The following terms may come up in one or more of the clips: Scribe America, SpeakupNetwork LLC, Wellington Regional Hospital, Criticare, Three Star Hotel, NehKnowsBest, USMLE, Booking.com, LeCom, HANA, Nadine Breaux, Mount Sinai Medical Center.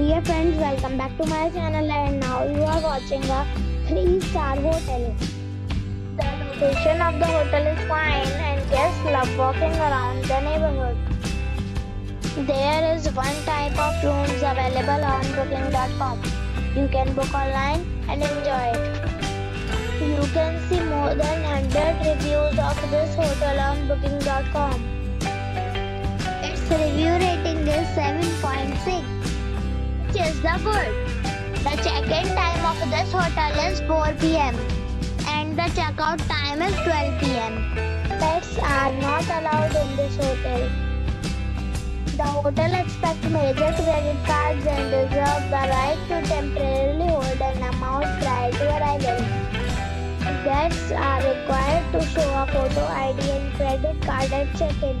Dear friends, welcome back to my channel, and now you are watching a 3-star hotel. The location of the hotel is fine and guests love walking around the neighborhood. There is one type of rooms available on booking.com. You can book online and enjoy it. You can see more than 100 reviews of this hotel on booking.com. Its review rating is 7.6. Is the good. The check-in time of this hotel is 4 p.m. and the check-out time is 12 p.m. Pets are not allowed in this hotel. The hotel accepts major credit cards and reserves the right to temporarily hold an amount prior to arrival. Guests are required to show a photo ID and credit card at check-in.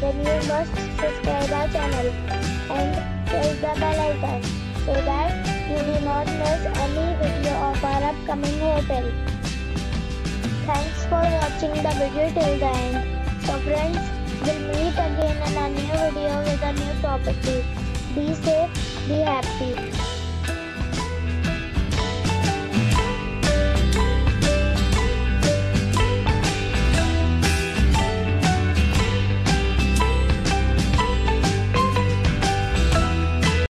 then you must subscribe our channel and press the bell icon so that you do not miss any video of our upcoming hotel. Thanks for watching the video till the end. So friends, we'll meet again in a new video with a new property. Be safe, be happy.